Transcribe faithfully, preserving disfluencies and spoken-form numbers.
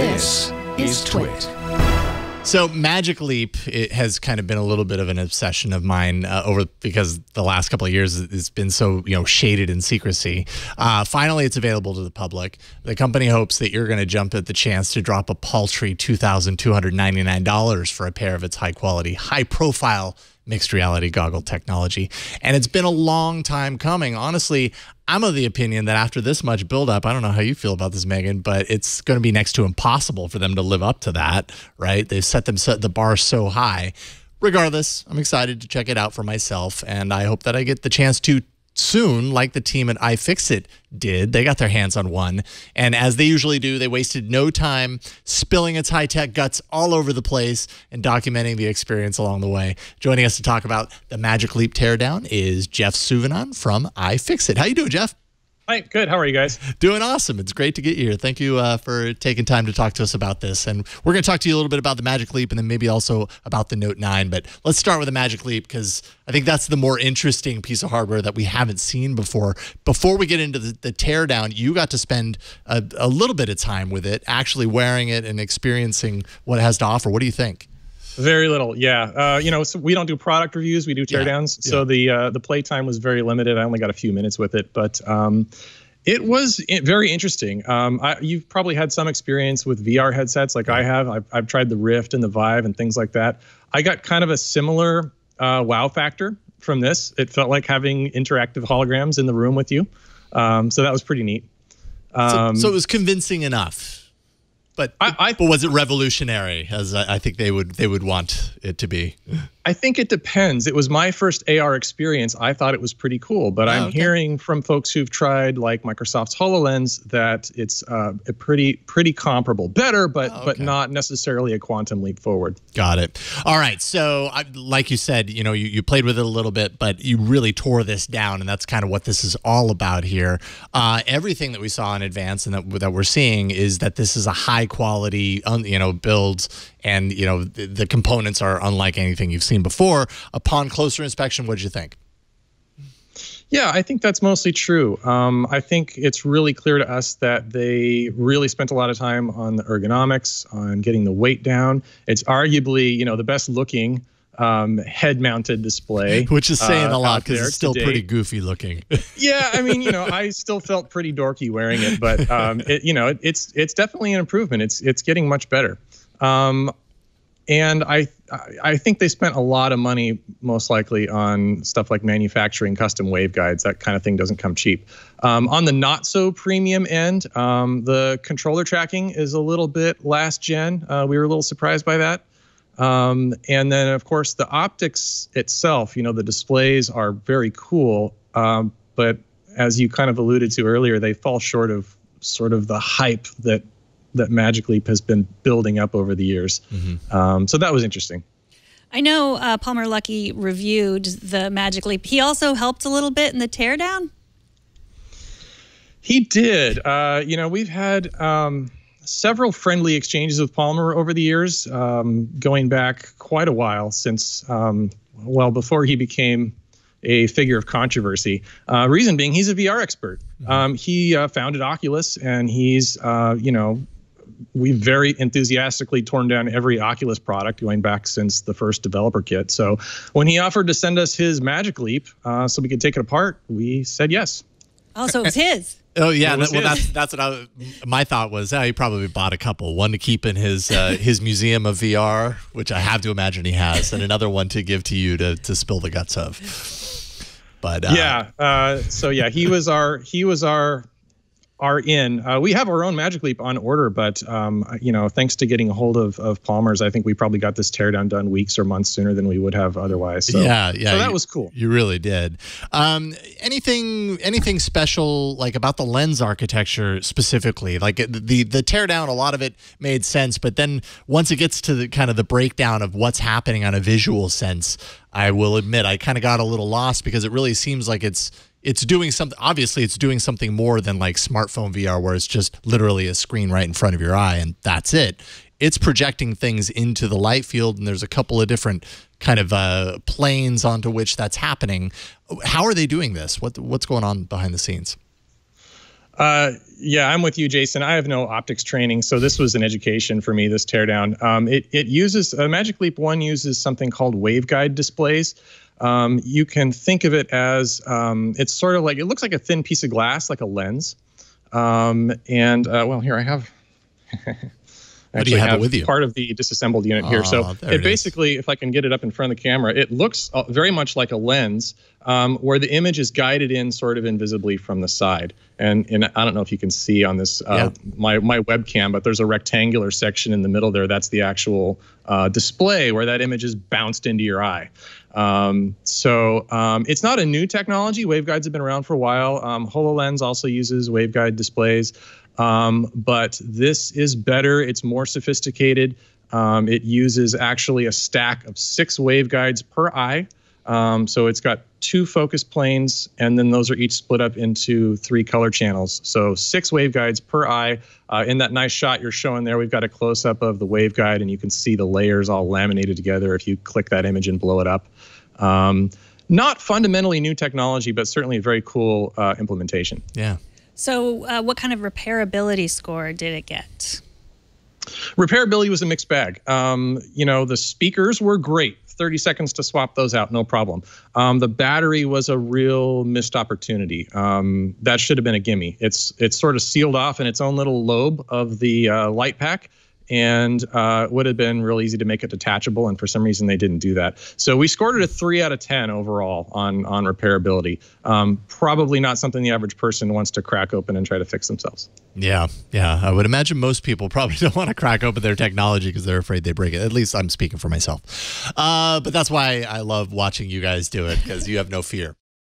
This is Twit. So Magic Leap, it has kind of been a little bit of an obsession of mine uh, over because the last couple of years it's been so, you know, shaded in secrecy. Uh, finally, it's available to the public. The company hopes that you're going to jump at the chance to drop a paltry two thousand two hundred ninety-nine dollars for a pair of its high-quality, high-profile mixed reality goggle technology. And it's been a long time coming. Honestly, I'm of the opinion that after this much buildup, I don't know how you feel about this, Megan, but it's going to be next to impossible for them to live up to that, right? They've set them set the bar so high. Regardless, I'm excited to check it out for myself, and I hope that I get the chance to soon, like the team at iFixit did. They got their hands on one, and as they usually do, they wasted no time spilling its high-tech guts all over the place and documenting the experience along the way. Joining us to talk about the Magic Leap teardown is Jeff Suovanen from iFixit. How you doing, Jeff? Hi, good. How are you guys? Doing awesome. It's great to get you here. Thank you uh, for taking time to talk to us about this, and we're going to talk to you a little bit about the Magic Leap and then maybe also about the Note nine, but let's start with the Magic Leap because I think that's the more interesting piece of hardware that we haven't seen before. Before we get into the, the teardown, you got to spend a, a little bit of time with it, actually wearing it and experiencing what it has to offer. What do you think? Very little, yeah. Uh, you know, so we don't do product reviews; we do teardowns. Yeah, yeah. So the uh, the playtime was very limited. I only got a few minutes with it, but um, it was very interesting. Um, I, you've probably had some experience with V R headsets, like I have. I've, I've tried the Rift and the Vive and things like that. I got kind of a similar Uh, wow factor from this. It felt like having interactive holograms in the room with you. Um, so that was pretty neat. Um, so, so it was convincing enough, but I, I, but was it revolutionary as I, I think they would they would want it to be? I think it depends. It was my first A R experience. I thought it was pretty cool, but oh, I'm okay. hearing from folks who've tried like Microsoft's HoloLens that it's uh, a pretty pretty comparable, better, but oh, okay. but not necessarily a quantum leap forward. Got it. All right. So I, like you said, you know, you, you played with it a little bit, but you really tore this down, and that's kind of what this is all about here. Uh, everything that we saw in advance and that that we're seeing is that this is a high quality, you know, build, and you know the, the components are unlike anything you've seen before. Upon closer inspection, what did you think? Yeah, I think that's mostly true. Um, I think it's really clear to us that they really spent a lot of time on the ergonomics, on getting the weight down. It's arguably, you know, the best looking um, head-mounted display. Which is saying uh, a lot because it's still today. Pretty goofy looking. Yeah, I mean, you know, I still felt pretty dorky wearing it, but um, it, you know, it, it's it's definitely an improvement. It's it's getting much better. Um, And I, I think they spent a lot of money, most likely, on stuff like manufacturing custom waveguides. That kind of thing doesn't come cheap. Um, on the not-so-premium end, um, the controller tracking is a little bit last-gen. Uh, we were a little surprised by that. Um, and then, of course, the optics itself, you know, the displays are very cool. Um, but as you kind of alluded to earlier, they fall short of sort of the hype that that Magic Leap has been building up over the years. Mm-hmm. Um, so that was interesting. I know uh, Palmer Lucky reviewed the Magic Leap. He also helped a little bit in the teardown? He did. Uh, you know, we've had um, several friendly exchanges with Palmer over the years, um, going back quite a while since, um, well, before he became a figure of controversy. Uh, reason being, he's a V R expert. Um, he uh, founded Oculus, and he's, uh, you know, we've very enthusiastically torn down every Oculus product going back since the first developer kit. So when he offered to send us his Magic Leap uh, so we could take it apart, we said yes. Oh, so it was his. Oh, yeah. That, well, that's, that's what I, my thought was. Oh, he probably bought a couple. One to keep in his uh, his museum of V R, which I have to imagine he has, and another one to give to you to, to spill the guts of. But uh, yeah. Uh, so, yeah, he was our he was our. Are in. Uh, we have our own Magic Leap on order, but um, you know, thanks to getting a hold of, of Palmer's, I think we probably got this teardown done weeks or months sooner than we would have otherwise. So, yeah, yeah, so that you, was cool. You really did. Um, anything, anything special like about the lens architecture specifically? Like the the teardown, a lot of it made sense, but then once it gets to the kind of the breakdown of what's happening on a visual sense, I will admit I kind of got a little lost because it really seems like it's. It's doing something, obviously it's doing something more than like smartphone V R where it's just literally a screen right in front of your eye and that's it. It's projecting things into the light field, and there's a couple of different kind of uh, planes onto which that's happening. How are they doing this? What, what's going on behind the scenes? Uh, yeah, I'm with you, Jason. I have no optics training, so this was an education for me, this teardown. Um, it, it uses, uh, Magic Leap one uses something called waveguide displays. Um, you can think of it as, um, it's sort of like, it looks like a thin piece of glass, like a lens. Um, and, uh, well, here I have... What do you have, have it with you? Part of the disassembled unit oh, here. So it, it basically, if I can get it up in front of the camera, it looks very much like a lens um, where the image is guided in sort of invisibly from the side. And, and I don't know if you can see on this, uh, yeah. my, my webcam, but there's a rectangular section in the middle there. That's the actual uh, display where that image is bounced into your eye. Um, so um, it's not a new technology. Waveguides have been around for a while. Um, HoloLens also uses waveguide displays. Um, but this is better. It's more sophisticated. Um, it uses actually a stack of six waveguides per eye. Um, so it's got two focus planes, and then those are each split up into three color channels. So six waveguides per eye. Uh, in that nice shot you're showing there, we've got a close-up of the waveguide, and you can see the layers all laminated together if you click that image and blow it up. Um, not fundamentally new technology, but certainly a very cool uh, implementation. Yeah. So uh, what kind of repairability score did it get? Repairability was a mixed bag. Um, you know, the speakers were great. thirty seconds to swap those out, no problem. Um, the battery was a real missed opportunity. Um, that should have been a gimme. It's, it's sort of sealed off in its own little lobe of the uh, light pack. And uh, it would have been real easy to make it detachable, and for some reason they didn't do that. So we scored it a three out of ten overall on, on repairability. Um, probably not something the average person wants to crack open and try to fix themselves. Yeah, yeah. I would imagine most people probably don't want to crack open their technology because they're afraid they break it. At least I'm speaking for myself. Uh, but that's why I love watching you guys do it, because you have no fear.